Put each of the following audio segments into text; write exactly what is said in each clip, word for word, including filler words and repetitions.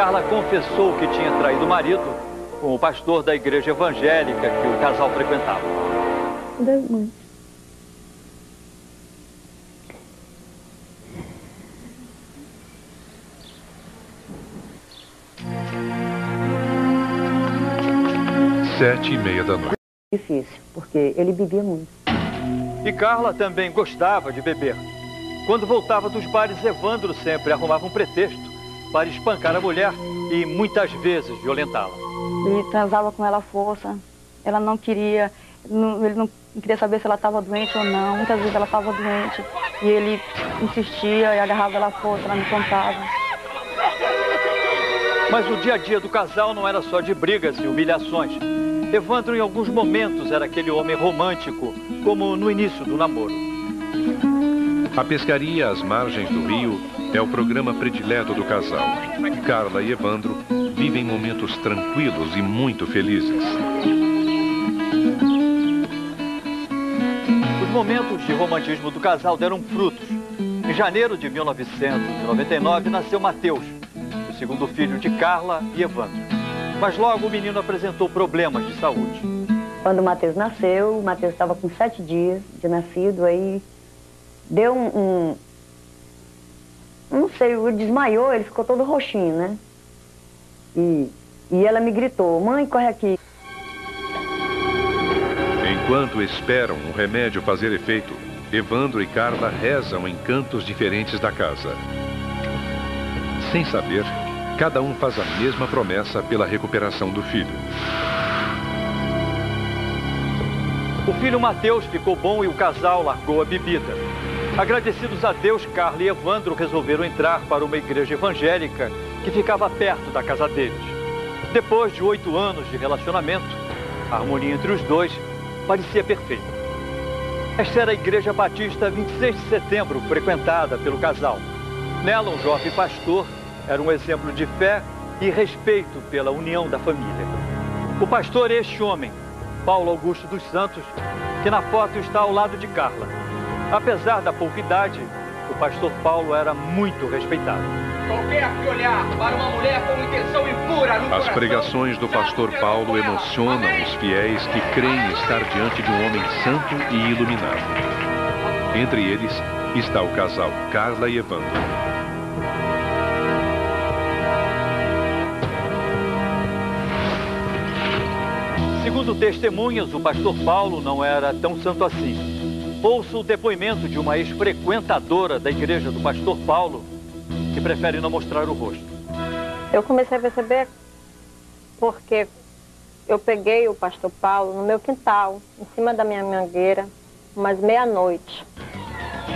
Carla confessou que tinha traído o marido com o pastor da igreja evangélica que o casal frequentava. Das mães. Sete e meia da noite. Difícil, porque ele bebia muito. E Carla também gostava de beber. Quando voltava dos bares, Evandro sempre arrumava um pretexto para espancar a mulher e muitas vezes violentá-la. Ele transava com ela à força, ela não queria, não, ele não queria saber se ela estava doente ou não. Muitas vezes ela estava doente e ele insistia e agarrava ela à força, ela não contava. Mas o dia a dia do casal não era só de brigas e humilhações. Evandro, em alguns momentos, era aquele homem romântico, como no início do namoro. A pescaria às margens do rio é o programa predileto do casal. Carla e Evandro vivem momentos tranquilos e muito felizes. Os momentos de romantismo do casal deram frutos. Em janeiro de mil novecentos e noventa e nove, nasceu Mateus, o segundo filho de Carla e Evandro. Mas logo o menino apresentou problemas de saúde. Quando o Mateus nasceu, o Mateus estava com sete dias de nascido, aí deu um, um... não sei, ele desmaiou, ele ficou todo roxinho, né? E, e ela me gritou, mãe, corre aqui. Enquanto esperam o remédio fazer efeito, Evandro e Carla rezam em cantos diferentes da casa. Sem saber, cada um faz a mesma promessa pela recuperação do filho. O filho Mateus ficou bom e o casal largou a bebida. Agradecidos a Deus, Carla e Evandro resolveram entrar para uma igreja evangélica que ficava perto da casa deles. Depois de oito anos de relacionamento, a harmonia entre os dois parecia perfeita. Esta era a Igreja Batista vinte e seis de setembro, frequentada pelo casal. Nela, um jovem pastor era um exemplo de fé e respeito pela união da família. O pastor é este homem, Paulo Augusto dos Santos, que na foto está ao lado de Carla. Apesar da pouca idade, o pastor Paulo era muito respeitado. Qualquer que olhar para uma mulher com intenção impura no coração... As pregações do pastor Paulo emocionam os fiéis que creem estar diante de um homem santo e iluminado. Entre eles está o casal Carla e Evandro. Segundo testemunhas, o pastor Paulo não era tão santo assim. Ouça o depoimento de uma ex-frequentadora da igreja do pastor Paulo, que prefere não mostrar o rosto. Eu comecei a perceber porque eu peguei o pastor Paulo no meu quintal, em cima da minha mangueira, umas meia-noite.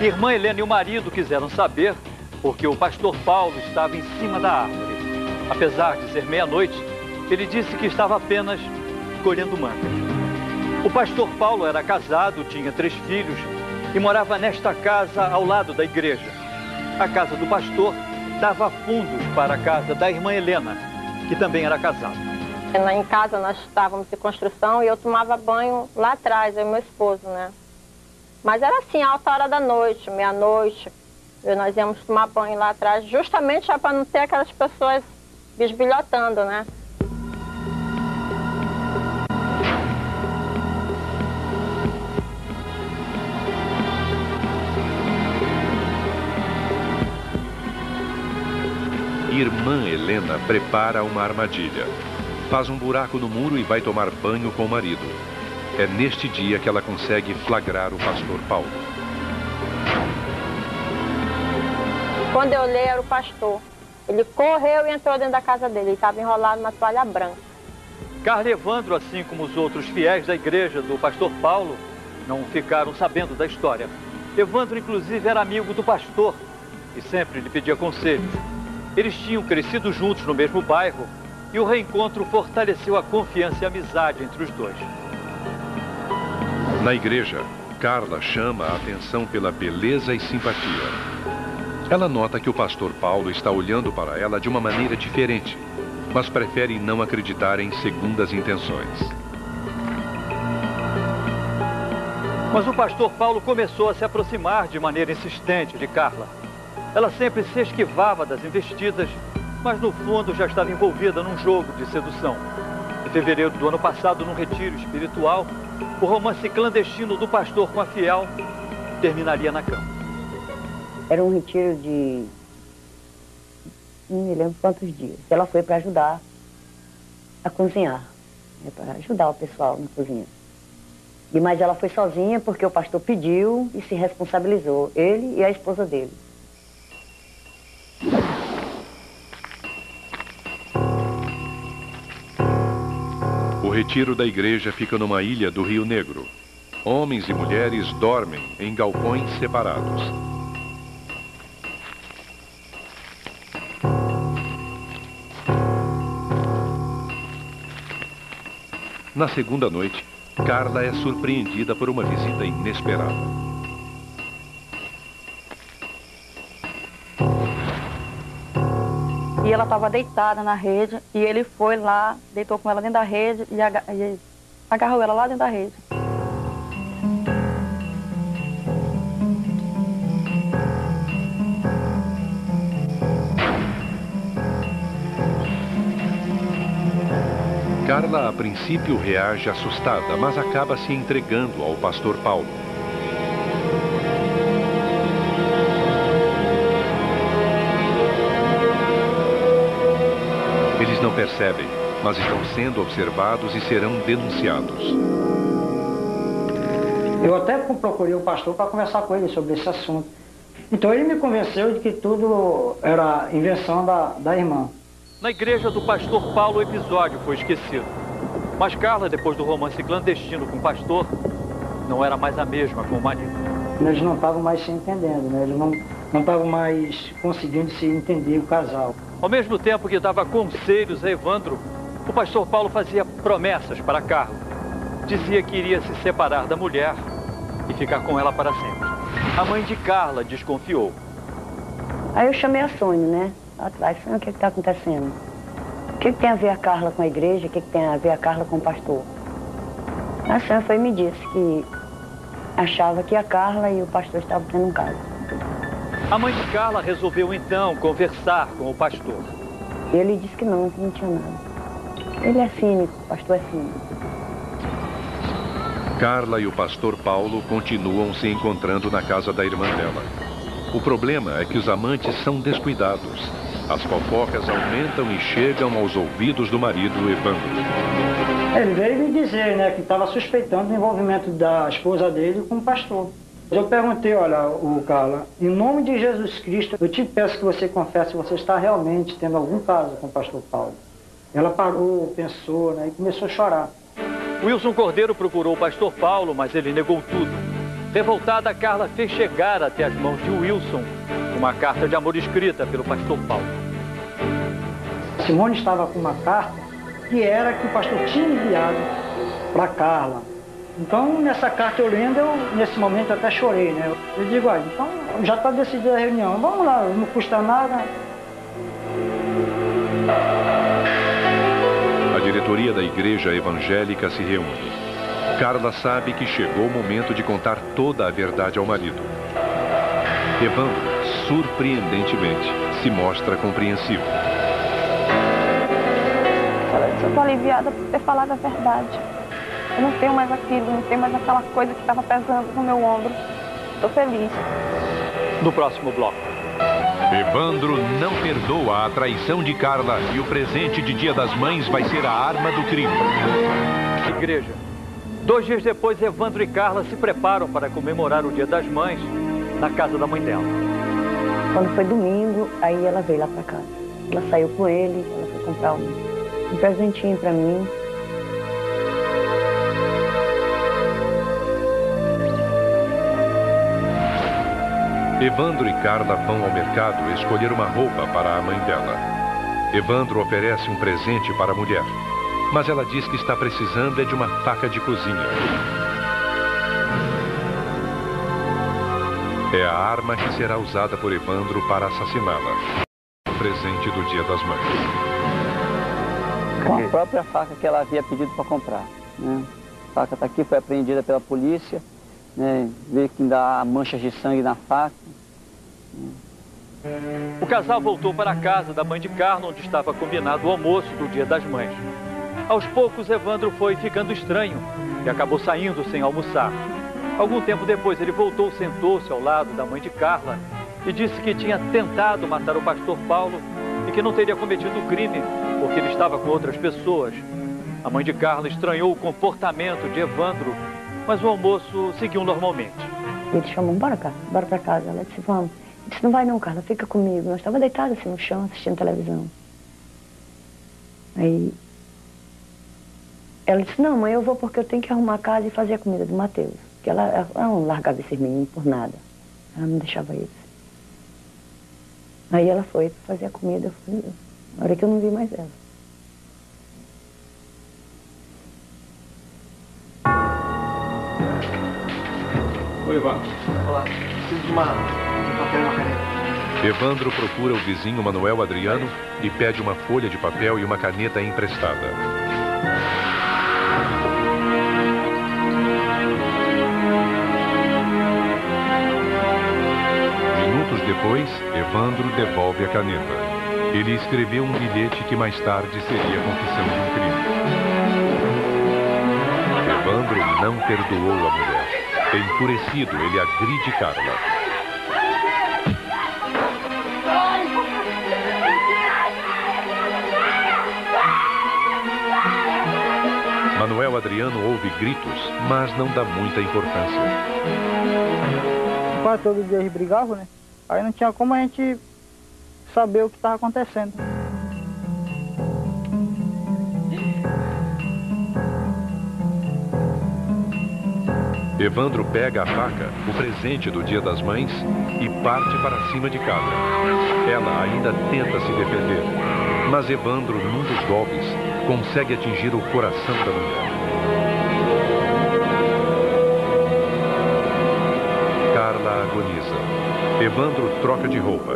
Irmã Helena e o marido quiseram saber porque o pastor Paulo estava em cima da árvore. Apesar de ser meia-noite, ele disse que estava apenas... colhendo manga. O pastor Paulo era casado, tinha três filhos e morava nesta casa ao lado da igreja. A casa do pastor dava fundos para a casa da irmã Helena, que também era casada. Em casa nós estávamos de construção e eu tomava banho lá atrás, eu e meu esposo, né? Mas era assim, alta hora da noite, meia-noite, nós íamos tomar banho lá atrás, justamente já para não ter aquelas pessoas bisbilhotando, né? Irmã Helena prepara uma armadilha. Faz um buraco no muro e vai tomar banho com o marido. É neste dia que ela consegue flagrar o pastor Paulo. Quando eu olhei, era o pastor. Ele correu e entrou dentro da casa dele. Ele estava enrolado numa toalha branca. Carla e Evandro, assim como os outros fiéis da igreja do pastor Paulo, não ficaram sabendo da história. Evandro, inclusive, era amigo do pastor e sempre lhe pedia conselhos. Eles tinham crescido juntos no mesmo bairro e o reencontro fortaleceu a confiança e a amizade entre os dois. Na igreja, Carla chama a atenção pela beleza e simpatia. Ela nota que o pastor Paulo está olhando para ela de uma maneira diferente, mas prefere não acreditar em segundas intenções. Mas o pastor Paulo começou a se aproximar de maneira insistente de Carla. Ela sempre se esquivava das investidas mas no fundo já estava envolvida num jogo de sedução. Em fevereiro do ano passado, num retiro espiritual, o romance clandestino do pastor com a fiel terminaria na cama. Era um retiro de... não me lembro quantos dias. Ela foi para ajudar a cozinhar, né, para ajudar o pessoal na cozinha. E, mas ela foi sozinha porque o pastor pediu e se responsabilizou, ele e a esposa dele. O retiro da igreja fica numa ilha do Rio Negro. Homens e mulheres dormem em galpões separados. Na segunda noite, Carla é surpreendida por uma visita inesperada. E ela estava deitada na rede e ele foi lá, deitou com ela dentro da rede e, aga e agarrou ela lá dentro da rede. Carla, a princípio, reage assustada, mas acaba se entregando ao pastor Paulo. Eles não percebem, mas estão sendo observados e serão denunciados. Eu até procurei o pastor para conversar com ele sobre esse assunto. Então ele me convenceu de que tudo era invenção da, da irmã. Na igreja do pastor Paulo, o episódio foi esquecido. Mas Carla, depois do romance clandestino com o pastor, não era mais a mesma com o marido. Eles não estavam mais se entendendo, né? Eles não não estavam mais conseguindo se entender, o casal. Ao mesmo tempo que dava conselhos a Evandro, o pastor Paulo fazia promessas para Carla. Dizia que iria se separar da mulher e ficar com ela para sempre. A mãe de Carla desconfiou. Aí eu chamei a Sônia, né? Atrás, o que está acontecendo? O que, que tem a ver a Carla com a igreja? O que, que tem a ver a Carla com o pastor? A Sônia foi e me disse que achava que a Carla e o pastor estavam tendo um caso. A mãe de Carla resolveu então conversar com o pastor. Ele disse que não, que não tinha nada. Ele é cínico, o pastor é cínico. Carla e o pastor Paulo continuam se encontrando na casa da irmã dela. O problema é que os amantes são descuidados. As fofocas aumentam e chegam aos ouvidos do marido Evandro. Ele veio me dizer, né, que estava suspeitando o envolvimento da esposa dele com o pastor. Eu perguntei, olha, o Carla, em nome de Jesus Cristo, eu te peço que você confesse que você está realmente tendo algum caso com o pastor Paulo. Ela parou, pensou, né, e começou a chorar. Wilson Cordeiro procurou o pastor Paulo, mas ele negou tudo. Revoltada, Carla fez chegar até as mãos de Wilson uma carta de amor escrita pelo pastor Paulo. Simone estava com uma carta que era que o pastor tinha enviado para Carla. Então, nessa carta eu lendo, eu, nesse momento até chorei, né? Eu digo, olha, então já está decidida a reunião, vamos lá, não custa nada. A diretoria da igreja evangélica se reúne. Carla sabe que chegou o momento de contar toda a verdade ao marido. Evandro, surpreendentemente, se mostra compreensivo. Eu estou aliviada por ter falado a verdade. Eu não tenho mais aquilo, não tenho mais aquela coisa que estava pesando no meu ombro. Estou feliz. No próximo bloco. Evandro não perdoa a traição de Carla e o presente de Dia das Mães vai ser a arma do crime. Igreja. Dois dias depois, Evandro e Carla se preparam para comemorar o Dia das Mães na casa da mãe dela. Quando foi domingo, aí ela veio lá para casa. Ela saiu com ele, ela foi comprar um, um presentinho para mim. Evandro e Carla vão ao mercado escolher uma roupa para a mãe dela. Evandro oferece um presente para a mulher. Mas ela diz que está precisando é de uma faca de cozinha. É a arma que será usada por Evandro para assassiná-la. O presente do Dia das Mães. Com a própria faca que ela havia pedido para comprar. Né? A faca está aqui, foi apreendida pela polícia. Né? Vê que ainda há manchas de sangue na faca. O casal voltou para a casa da mãe de Carla, onde estava combinado o almoço do Dia das Mães. Aos poucos, Evandro foi ficando estranho e acabou saindo sem almoçar. Algum tempo depois, ele voltou, sentou-se ao lado da mãe de Carla e disse que tinha tentado matar o pastor Paulo e que não teria cometido o crime, porque ele estava com outras pessoas. A mãe de Carla estranhou o comportamento de Evandro, mas o almoço seguiu normalmente. Ele chamou, bora cá, bora pra casa. Ela disse, vamos. Ele disse, não vai não, Carla, fica comigo. Nós estávamos deitados assim no chão, assistindo televisão. Aí, ela disse, não, mãe, eu vou porque eu tenho que arrumar a casa e fazer a comida do Matheus. Porque ela, ela não largava esses meninos por nada. Ela não deixava isso. Aí ela foi fazer a comida, eu fui, na hora que eu não vi mais ela. Oi, Evandro. Olá, preciso de uma... de papel e uma caneta. Evandro procura o vizinho Manuel Adriano e pede uma folha de papel e uma caneta emprestada. Minutos depois, Evandro devolve a caneta. Ele escreveu um bilhete que mais tarde seria a confissão de um crime. Evandro não perdoou a mulher. Enfurecido, ele agride Carla. Manuel Adriano ouve gritos, mas não dá muita importância. Quase todo dia eles brigavam, né? Aí não tinha como a gente saber o que estava acontecendo. Evandro pega a faca, o presente do Dia das Mães, e parte para cima de Carla. Ela ainda tenta se defender, mas Evandro, num dos golpes, consegue atingir o coração da mulher. Carla agoniza. Evandro troca de roupa.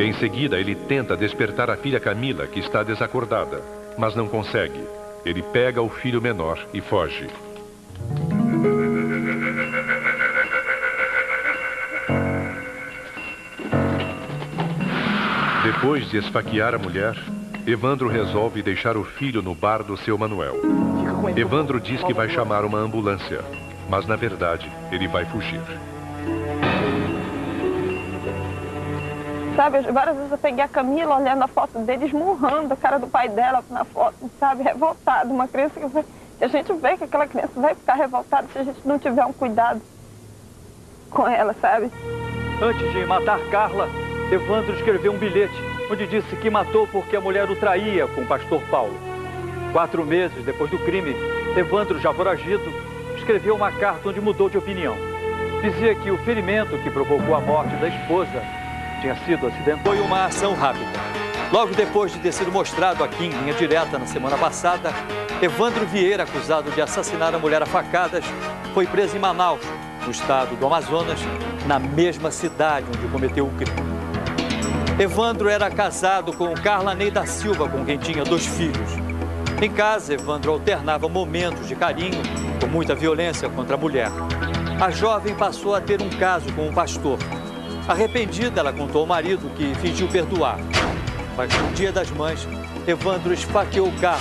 Em seguida, ele tenta despertar a filha Camila, que está desacordada, mas não consegue. Ele pega o filho menor e foge. Depois de esfaquear a mulher, Evandro resolve deixar o filho no bar do seu Manuel. Evandro diz que vai chamar uma ambulância, mas na verdade ele vai fugir. Sabe, várias vezes eu peguei a Camila olhando a foto dele, esmurrando a cara do pai dela na foto, sabe, revoltada. Uma criança que vai... A gente vê que aquela criança vai ficar revoltada se a gente não tiver um cuidado com ela, sabe? Antes de matar Carla, Evandro escreveu um bilhete onde disse que matou porque a mulher o traía com o pastor Paulo. Quatro meses depois do crime, Evandro, já foragido, escreveu uma carta onde mudou de opinião. Dizia que o ferimento que provocou a morte da esposa tinha sido acidental. Foi uma ação rápida. Logo depois de ter sido mostrado aqui em Linha Direta na semana passada, Evandro Vieira, acusado de assassinar a mulher a facadas, foi preso em Manaus, no estado do Amazonas, na mesma cidade onde cometeu o crime. Evandro era casado com Carla Neida Silva, com quem tinha dois filhos. Em casa, Evandro alternava momentos de carinho com muita violência contra a mulher. A jovem passou a ter um caso com um pastor. Arrependida, ela contou ao marido, que fingiu perdoar. Mas no Dia das Mães, Evandro esfaqueou Carla.